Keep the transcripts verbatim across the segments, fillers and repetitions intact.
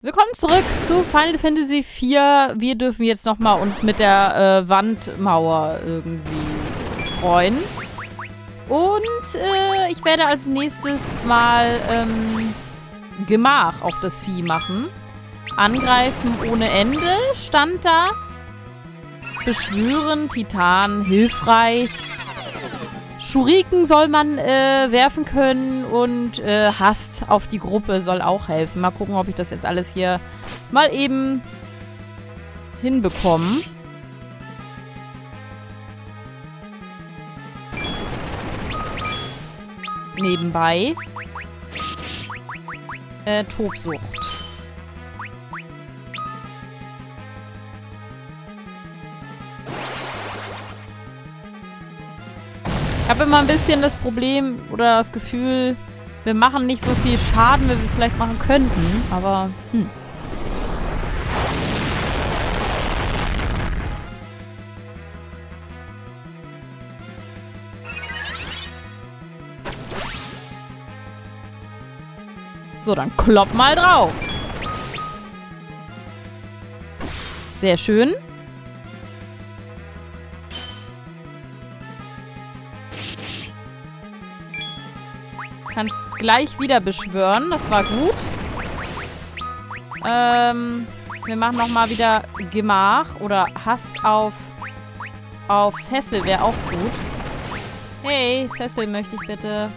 Willkommen zurück zu Final Fantasy vier. Wir dürfen jetzt nochmal uns mit der äh, Wandmauer irgendwie freuen. Und äh, ich werde als nächstes mal ähm, Gemach auf das Vieh machen. Angreifen ohne Ende stand da. Beschwören, Titan, hilfreich. Schuriken soll man äh, werfen können und äh, Hast auf die Gruppe soll auch helfen. Mal gucken, ob ich das jetzt alles hier mal eben hinbekomme. Nebenbei. Äh, Tobsucht. Ich habe immer ein bisschen das Problem oder das Gefühl, wir machen nicht so viel Schaden, wie wir vielleicht machen könnten, aber hm. So, dann klopp mal drauf. Sehr schön. Kannst gleich wieder beschwören. Das war gut. Ähm, wir machen nochmal wieder Gemach oder Hast auf, auf Cecil wäre auch gut. Hey, Cecil möchte ich bitte.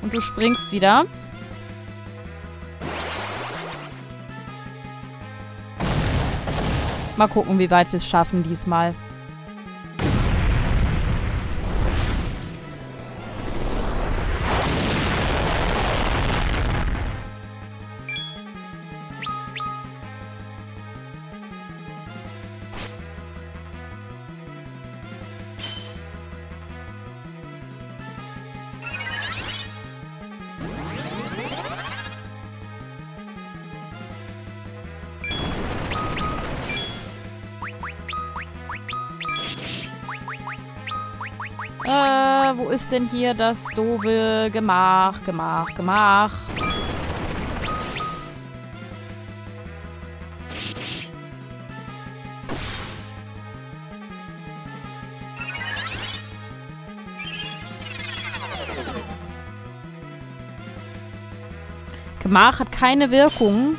Und du springst wieder. Mal gucken, wie weit wir es schaffen diesmal. Wo ist denn hier das doofe Gemach, Gemach, Gemach? Gemach hat keine Wirkung,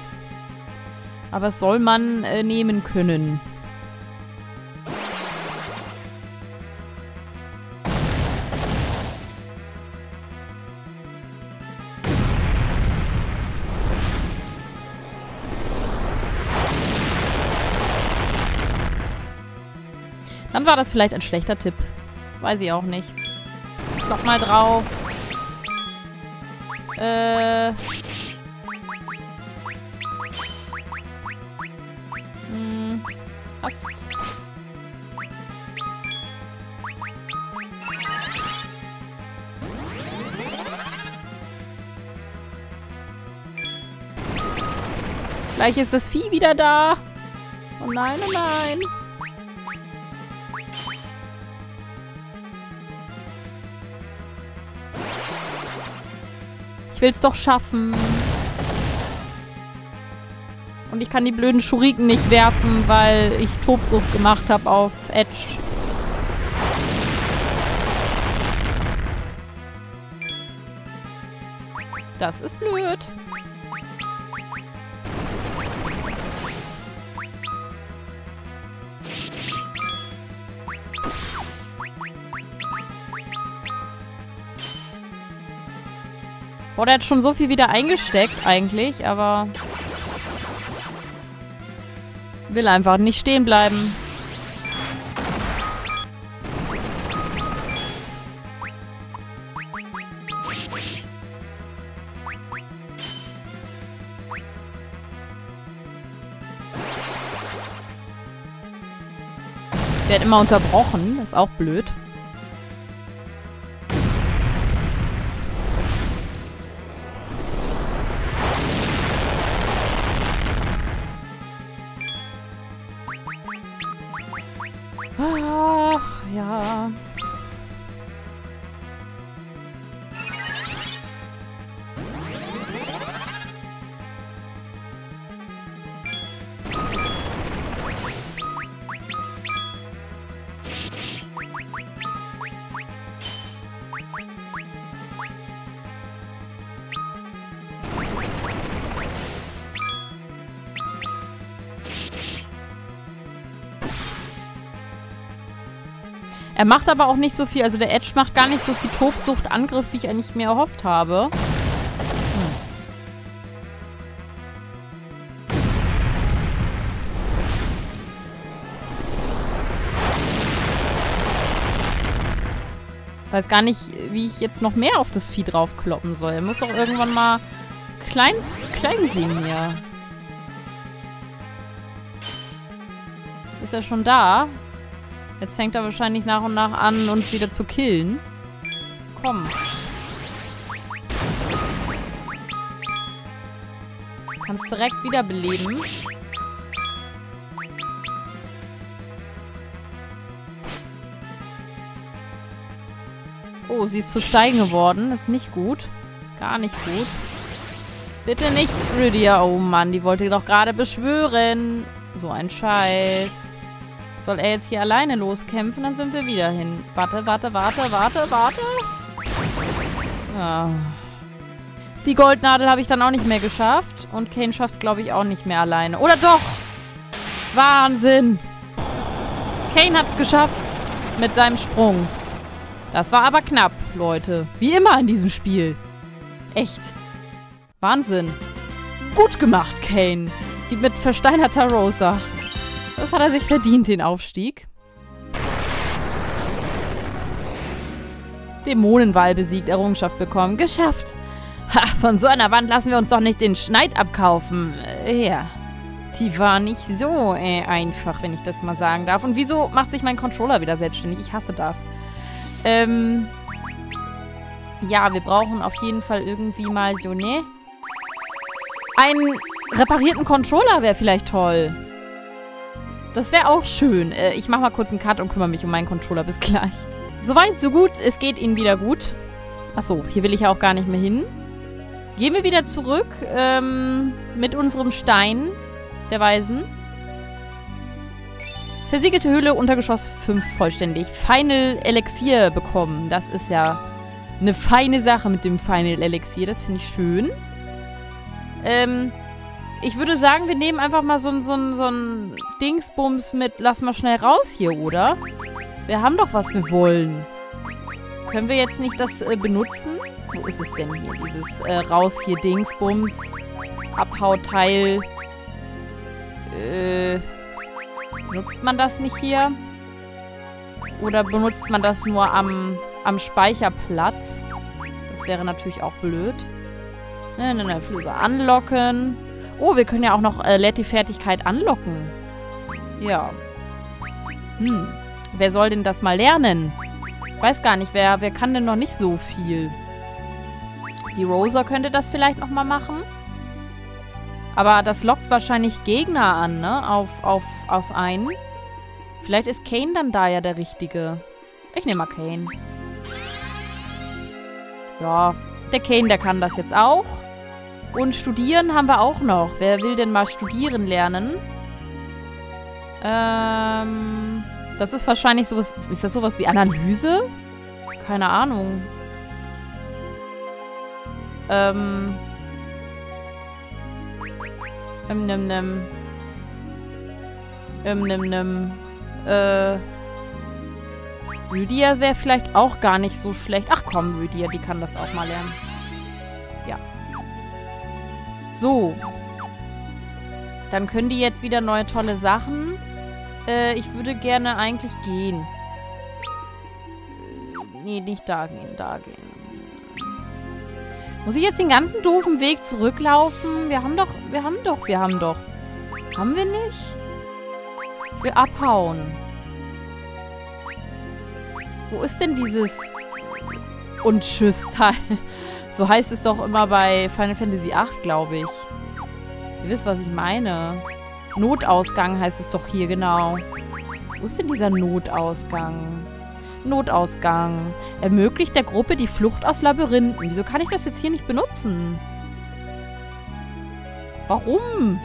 aber es soll man äh, nehmen können. Dann war das vielleicht ein schlechter Tipp. Weiß ich auch nicht. Noch mal drauf. Äh. Hm. Passt. Gleich ist das Vieh wieder da. Oh nein, oh nein. Ich will es doch schaffen. Und ich kann die blöden Schuriken nicht werfen, weil ich Tobsucht gemacht habe auf Edge. Das ist blöd. Boah, der hat schon so viel wieder eingesteckt eigentlich, aber will einfach nicht stehen bleiben. Ich werde immer unterbrochen, ist auch blöd. Ja. Er macht aber auch nicht so viel, also der Edge macht gar nicht so viel Tobsucht-Angriff, wie ich eigentlich mir erhofft habe. Weiß gar nicht, wie ich jetzt noch mehr auf das Vieh draufkloppen soll. Er muss doch irgendwann mal klein, klein gehen hier. Jetzt ist er schon da. Jetzt fängt er wahrscheinlich nach und nach an, uns wieder zu killen. Komm. Du kannst direkt wiederbeleben. Oh, sie ist zu Stein geworden. Das ist nicht gut. Gar nicht gut. Bitte nicht, Rydia. Oh Mann, die wollte doch gerade beschwören. So ein Scheiß. Soll er jetzt hier alleine loskämpfen? Dann sind wir wieder hin. Warte, warte, warte, warte, warte. Ah. Die Goldnadel habe ich dann auch nicht mehr geschafft. Und Kain schafft es, glaube ich, auch nicht mehr alleine. Oder doch? Wahnsinn. Kain hat es geschafft mit seinem Sprung. Das war aber knapp, Leute. Wie immer in diesem Spiel. Echt. Wahnsinn. Gut gemacht, Kain. Die mit versteinerter Rosa. Das hat er sich verdient, den Aufstieg. Dämonenwahl besiegt, Errungenschaft bekommen. Geschafft. Ha, von so einer Wand lassen wir uns doch nicht den Schneid abkaufen. Ja. Die war nicht so äh, einfach, wenn ich das mal sagen darf. Und wieso macht sich mein Controller wieder selbstständig? Ich hasse das. Ähm, ja, wir brauchen auf jeden Fall irgendwie mal so, ne? Einen reparierten Controller wäre vielleicht toll. Das wäre auch schön. Äh, ich mache mal kurz einen Cut und kümmere mich um meinen Controller. Bis gleich. Soweit, so gut. Es geht Ihnen wieder gut. Achso, hier will ich ja auch gar nicht mehr hin. Gehen wir wieder zurück ähm, mit unserem Stein der Weisen. Versiegelte Höhle, Untergeschoss fünf vollständig. Final Elixier bekommen. Das ist ja eine feine Sache mit dem Final Elixier. Das finde ich schön. Ähm, ich würde sagen, wir nehmen einfach mal so ein so so Dingsbums mit. Lass mal schnell raus hier, oder? Wir haben doch, was wir wollen. Können wir jetzt nicht das äh, benutzen? Wo ist es denn hier? Dieses äh, raus hier Dingsbums. Abhauteil. Äh... Benutzt man das nicht hier? Oder benutzt man das nur am, am Speicherplatz? Das wäre natürlich auch blöd. Ne, ne, ne, Flüsse anlocken. Oh, wir können ja auch noch äh, Letty-Fertigkeit anlocken. Ja. Hm. Wer soll denn das mal lernen? Weiß gar nicht, wer, wer kann denn noch nicht so viel? Die Rosa könnte das vielleicht nochmal machen. Aber das lockt wahrscheinlich Gegner an, ne? Auf, auf, auf einen. Vielleicht ist Kain dann da ja der Richtige. Ich nehme mal Kain. Ja, der Kain, der kann das jetzt auch. Und studieren haben wir auch noch. Wer will denn mal studieren lernen? Ähm, das ist wahrscheinlich sowas... Ist das sowas wie Analyse? Keine Ahnung. Ähm... Ähm, nimm, nimm. Ähm, nimm, nimm. Äh. Rydia wäre vielleicht auch gar nicht so schlecht. Ach komm, Rydia, die kann das auch mal lernen. Ja. So. Dann können die jetzt wieder neue tolle Sachen. Äh, ich würde gerne eigentlich gehen. Äh, nee, nicht da gehen, da gehen. Muss ich jetzt den ganzen doofen Weg zurücklaufen? Wir haben doch, wir haben doch, wir haben doch. Haben wir nicht? Ich will abhauen. Wo ist denn dieses und Tschüss-Teil? So heißt es doch immer bei Final Fantasy acht, glaube ich. Ihr wisst, was ich meine. Notausgang heißt es doch hier, genau. Wo ist denn dieser Notausgang? Notausgang. Ermöglicht der Gruppe die Flucht aus Labyrinthen. Wieso kann ich das jetzt hier nicht benutzen? Warum?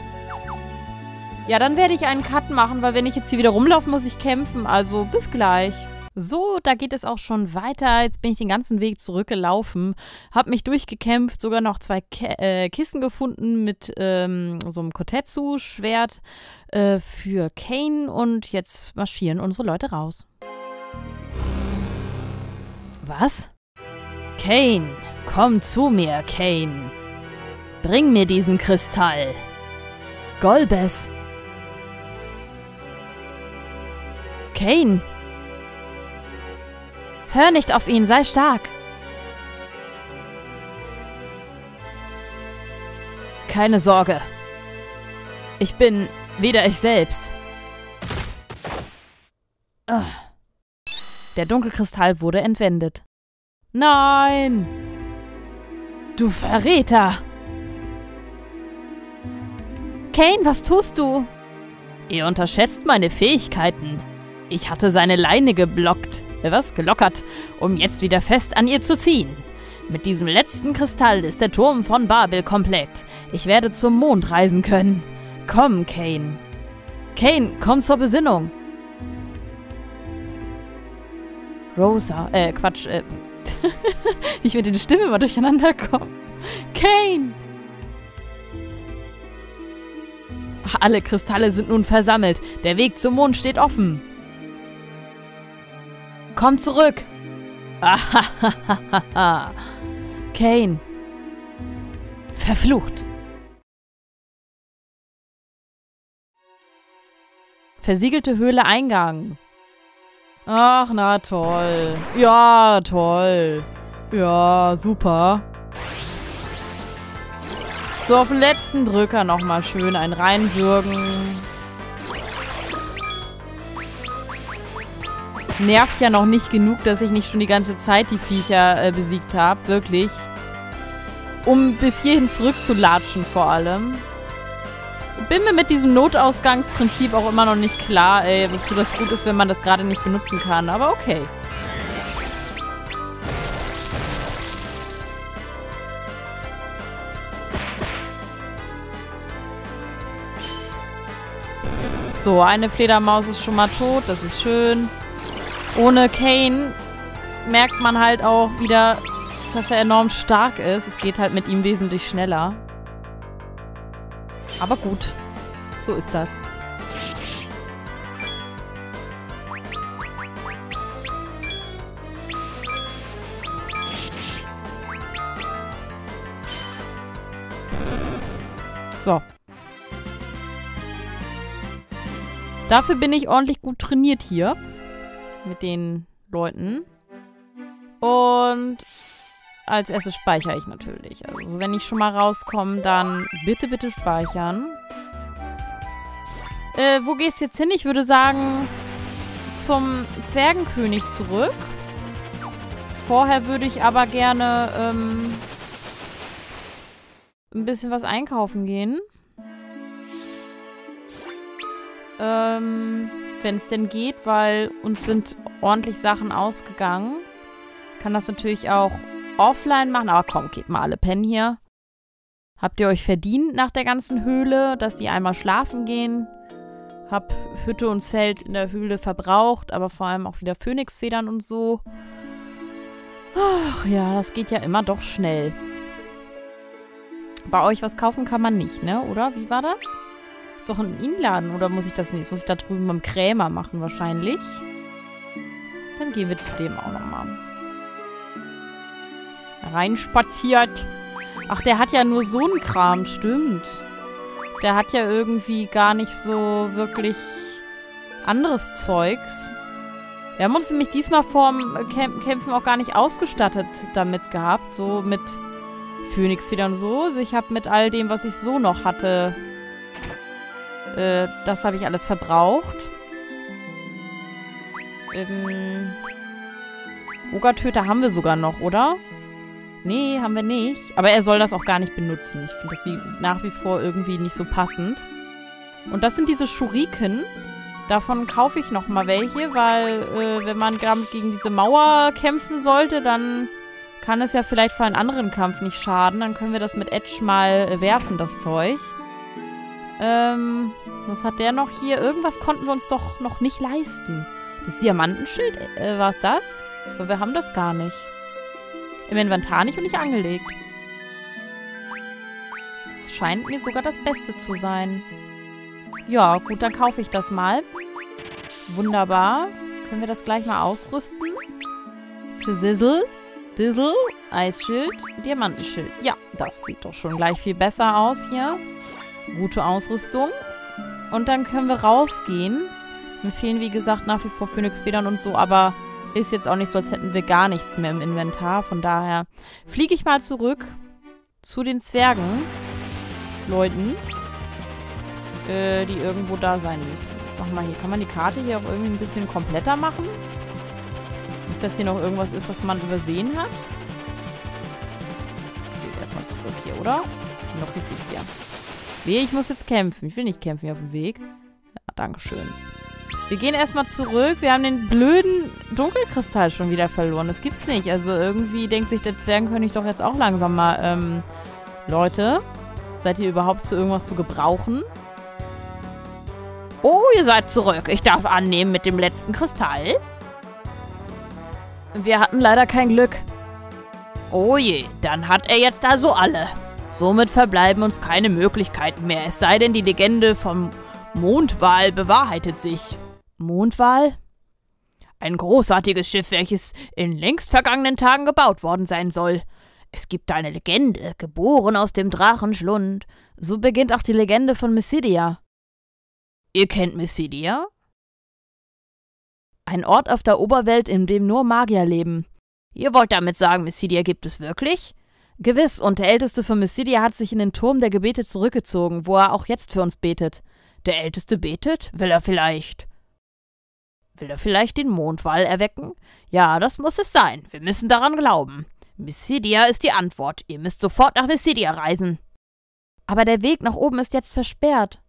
Ja, dann werde ich einen Cut machen, weil wenn ich jetzt hier wieder rumlaufe, muss ich kämpfen. Also, bis gleich. So, da geht es auch schon weiter. Jetzt bin ich den ganzen Weg zurückgelaufen. Hab mich durchgekämpft, sogar noch zwei Ke äh, Kissen gefunden mit ähm, so einem Kotetsu-Schwert äh, für Kain. Und jetzt marschieren unsere Leute raus. Was? Kain, komm zu mir, Kain. Bring mir diesen Kristall. Golbes. Kain. Hör nicht auf ihn, sei stark. Keine Sorge. Ich bin wieder ich selbst. Ugh. Der Dunkelkristall wurde entwendet. Nein! Du Verräter! Kain, was tust du? Ihr unterschätzt meine Fähigkeiten. Ich hatte seine Leine geblockt, was gelockert, um jetzt wieder fest an ihr zu ziehen. Mit diesem letzten Kristall ist der Turm von Babel komplett. Ich werde zum Mond reisen können. Komm, Kain. Kain, komm zur Besinnung. Rosa, äh, Quatsch, äh, wie ich mit den Stimmen immer durcheinander komme. Kain! Alle Kristalle sind nun versammelt. Der Weg zum Mond steht offen. Komm zurück! Ahahaha! Kain! Verflucht! Versiegelte Höhle Eingang. Ach, na toll. Ja, toll. Ja, super. So, auf den letzten Drücker nochmal schön ein reinwürgen. Es nervt ja noch nicht genug, dass ich nicht schon die ganze Zeit die Viecher äh, besiegt habe. Wirklich. Um bis hierhin zurückzulatschen vor allem. Bin mir mit diesem Notausgangsprinzip auch immer noch nicht klar, ey, wozu das gut ist, wenn man das gerade nicht benutzen kann. Aber okay. So, eine Fledermaus ist schon mal tot. Das ist schön. Ohne Kain merkt man halt auch wieder, dass er enorm stark ist. Es geht halt mit ihm wesentlich schneller. Aber gut, so ist das. So. Dafür bin ich ordentlich gut trainiert hier. Mit den Leuten. Und als erstes speichere ich natürlich. Also wenn ich schon mal rauskomme, dann bitte, bitte speichern. Äh, wo geht's jetzt hin? Ich würde sagen, zum Zwergenkönig zurück. Vorher würde ich aber gerne ähm, ein bisschen was einkaufen gehen. Ähm, wenn es denn geht, weil uns sind ordentlich Sachen ausgegangen. Kann das natürlich auch offline machen, aber komm, geht mal alle pennen hier. Habt ihr euch verdient nach der ganzen Höhle, dass die einmal schlafen gehen? Hab Hütte und Zelt in der Höhle verbraucht, aber vor allem auch wieder Phönixfedern und so. Ach ja, das geht ja immer doch schnell. Bei euch was kaufen kann man nicht, ne? Oder? Wie war das? Ist doch ein Inladen, oder muss ich das nicht? Das muss ich da drüben beim Krämer machen wahrscheinlich. Dann gehen wir zu dem auch nochmal. Reinspaziert. Ach, der hat ja nur so einen Kram, stimmt. Der hat ja irgendwie gar nicht so wirklich anderes Zeugs. Wir haben uns nämlich diesmal vorm Kämpfen auch gar nicht ausgestattet damit gehabt. So mit Phönixfedern und so. Also ich habe mit all dem, was ich so noch hatte, äh, das habe ich alles verbraucht. Ähm, Ogertöter haben wir sogar noch, oder? Nee, haben wir nicht. Aber er soll das auch gar nicht benutzen. Ich finde das wie, nach wie vor irgendwie nicht so passend. Und das sind diese Schuriken. Davon kaufe ich nochmal welche, weil äh, wenn man damit gegen diese Mauer kämpfen sollte, dann kann es ja vielleicht für einen anderen Kampf nicht schaden. Dann können wir das mit Edge mal äh, werfen, das Zeug. Ähm, was hat der noch hier? Irgendwas konnten wir uns doch noch nicht leisten. Das Diamantenschild, äh, war es das? Aber wir haben das gar nicht. Im Inventar nicht und nicht angelegt. Es scheint mir sogar das Beste zu sein. Ja, gut, dann kaufe ich das mal. Wunderbar. Können wir das gleich mal ausrüsten? Für Cecil. Dizzle, Eisschild, Diamantenschild. Ja, das sieht doch schon gleich viel besser aus hier. Gute Ausrüstung. Und dann können wir rausgehen. Mir fehlen, wie gesagt, nach wie vor Phönixfedern und so, aber ist jetzt auch nicht so, als hätten wir gar nichts mehr im Inventar. Von daher fliege ich mal zurück zu den Zwergen. Leuten, äh, die irgendwo da sein müssen. Mach mal hier. Kann man die Karte hier auch irgendwie ein bisschen kompletter machen? Dass hier noch irgendwas ist, was man übersehen hat. Ich gehe erstmal zurück hier, oder? Ich bin noch richtig hier. Weh, ich muss jetzt kämpfen. Ich will nicht kämpfen hier auf dem Weg. Ja, Dankeschön. Wir gehen erstmal zurück. Wir haben den blöden Dunkelkristall schon wieder verloren. Das gibt's nicht. Also irgendwie denkt sich der Zwergenkönig doch jetzt auch langsam mal, ähm, Leute, seid ihr überhaupt zu irgendwas zu gebrauchen? Oh, ihr seid zurück. Ich darf annehmen mit dem letzten Kristall. Wir hatten leider kein Glück. Oh je, dann hat er jetzt also alle. Somit verbleiben uns keine Möglichkeiten mehr, es sei denn, die Legende vom Mondwal bewahrheitet sich. Mondwal? Ein großartiges Schiff, welches in längst vergangenen Tagen gebaut worden sein soll. Es gibt eine Legende, geboren aus dem Drachenschlund. So beginnt auch die Legende von Mysidia. Ihr kennt Mysidia? Ein Ort auf der Oberwelt, in dem nur Magier leben. Ihr wollt damit sagen, Mysidia gibt es wirklich? Gewiss, und der Älteste von Mysidia hat sich in den Turm der Gebete zurückgezogen, wo er auch jetzt für uns betet. Der Älteste betet? Will er vielleicht? Will er vielleicht den Mondwal erwecken? Ja, das muss es sein. Wir müssen daran glauben. Mysidia ist die Antwort. Ihr müsst sofort nach Mysidia reisen. Aber der Weg nach oben ist jetzt versperrt.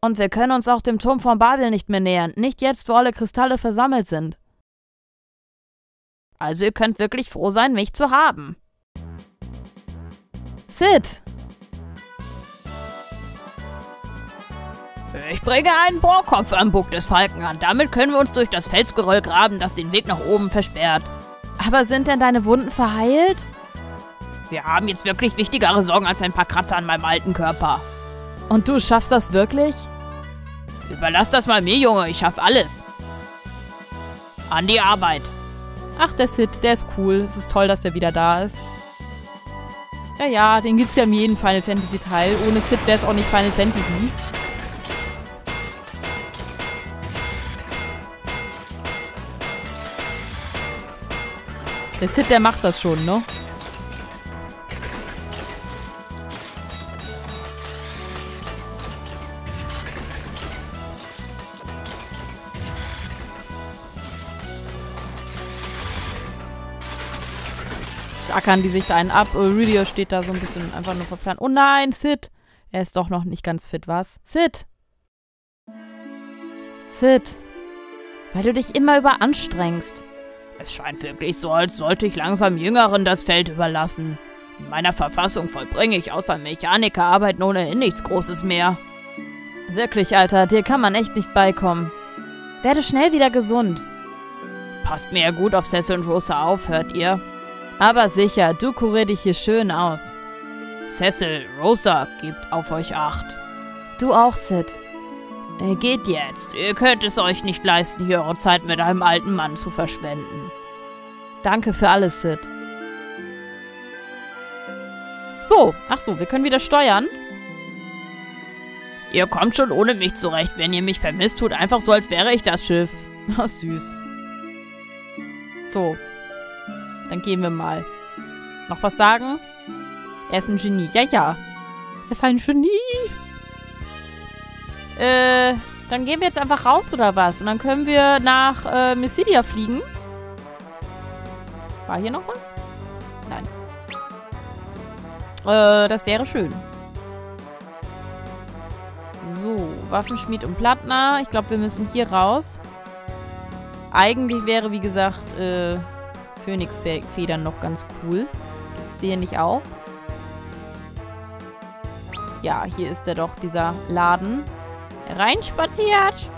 Und wir können uns auch dem Turm von Babel nicht mehr nähern. Nicht jetzt, wo alle Kristalle versammelt sind. Also ihr könnt wirklich froh sein, mich zu haben. Cid! Ich bringe einen Bohrkopf am Bug des Falken an. Damit können wir uns durch das Felsgeröll graben, das den Weg nach oben versperrt. Aber sind denn deine Wunden verheilt? Wir haben jetzt wirklich wichtigere Sorgen als ein paar Kratzer an meinem alten Körper. Und du schaffst das wirklich? Überlass das mal mir, Junge. Ich schaff alles. An die Arbeit. Ach, der Cid, der ist cool. Es ist toll, dass der wieder da ist. Ja, ja, den gibt's ja in jedem Final Fantasy Teil. Ohne Cid wäre es auch nicht Final Fantasy. Der Cid, der macht das schon, ne? Ackern die sich da einen ab. Oh, Rydia steht da so ein bisschen einfach nur verplant. Oh nein, Cid! Er ist doch noch nicht ganz fit, was? Cid! Cid! Weil du dich immer überanstrengst. Es scheint wirklich so, als sollte ich langsam Jüngeren das Feld überlassen. In meiner Verfassung vollbringe ich außer Mechanikerarbeiten ohnehin nichts Großes mehr. Wirklich, Alter, dir kann man echt nicht beikommen. Werde schnell wieder gesund. Passt mir ja gut auf Cecil und Rosa auf, hört ihr? Aber sicher, du kurier dich hier schön aus. Cecil, Rosa, gebt auf euch Acht. Du auch, Cid. Äh, geht jetzt. Ihr könnt es euch nicht leisten, hier eure Zeit mit einem alten Mann zu verschwenden. Danke für alles, Cid. So, ach so, wir können wieder steuern. Ihr kommt schon ohne mich zurecht. Wenn ihr mich vermisst, tut einfach so, als wäre ich das Schiff. Ach, süß. So. Dann gehen wir mal. Noch was sagen? Er ist ein Genie. Ja, ja. Er ist ein Genie. Äh, dann gehen wir jetzt einfach raus, oder was? Und dann können wir nach äh, Mysidia fliegen. War hier noch was? Nein. Äh, das wäre schön. So, Waffenschmied und Plattner. Ich glaube, wir müssen hier raus. Eigentlich wäre, wie gesagt, äh... Phönixfedern noch ganz cool. Gibt's hier nicht auch? Ja, hier ist er doch, dieser Laden. Reinspaziert!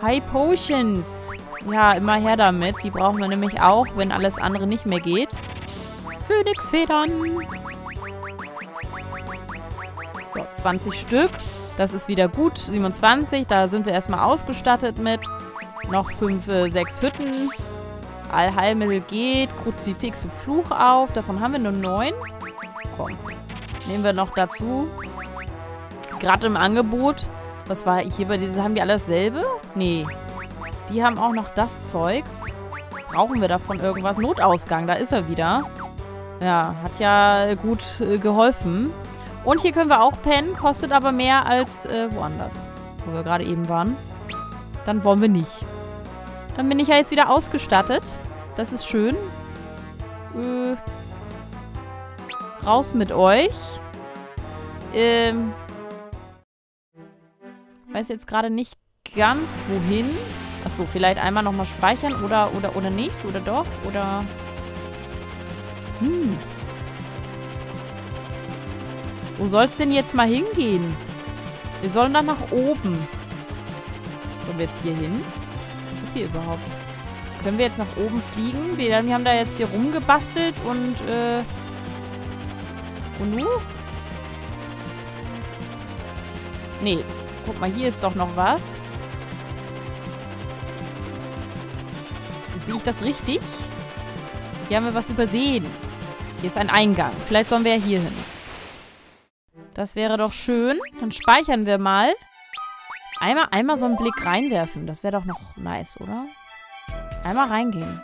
High Potions! Ja, immer her damit. Die brauchen wir nämlich auch, wenn alles andere nicht mehr geht. Phönixfedern! So, zwanzig Stück. Das ist wieder gut. siebenundzwanzig, da sind wir erstmal ausgestattet mit. Noch fünf, sechs Hütten. Allheilmittel geht. Kruzifix und Fluch auf. Davon haben wir nur neun. Komm. Nehmen wir noch dazu. Gerade im Angebot. Was war hier bei dieses? Haben die alle dasselbe? Nee. Die haben auch noch das Zeugs. Brauchen wir davon irgendwas? Notausgang, da ist er wieder. Ja, hat ja gut äh, geholfen. Und hier können wir auch pennen. Kostet aber mehr als äh, woanders. Wo wir gerade eben waren. Dann wollen wir nicht. Dann bin ich ja jetzt wieder ausgestattet. Das ist schön. Äh, raus mit euch. Ähm. Weiß jetzt gerade nicht ganz wohin. Achso, vielleicht einmal nochmal speichern oder, oder, oder nicht. Oder doch. Oder. Hm. Wo soll's denn jetzt mal hingehen? Wir sollen dann nach oben. Sollen wir jetzt hier hin? Was ist hier überhaupt? Können wir jetzt nach oben fliegen? Wir haben da jetzt hier rumgebastelt und, äh... und nu? Nee. Guck mal, hier ist doch noch was. Sehe ich das richtig? Hier haben wir was übersehen. Hier ist ein Eingang. Vielleicht sollen wir ja hier hin. Das wäre doch schön. Dann speichern wir mal. Einmal, einmal so einen Blick reinwerfen. Das wäre doch noch nice, oder? Einmal reingehen.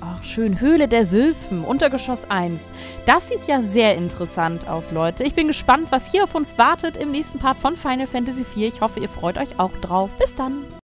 Ach, schön. Höhle der Sylphen. Untergeschoss eins. Das sieht ja sehr interessant aus, Leute. Ich bin gespannt, was hier auf uns wartet im nächsten Part von Final Fantasy vier. Ich hoffe, ihr freut euch auch drauf. Bis dann.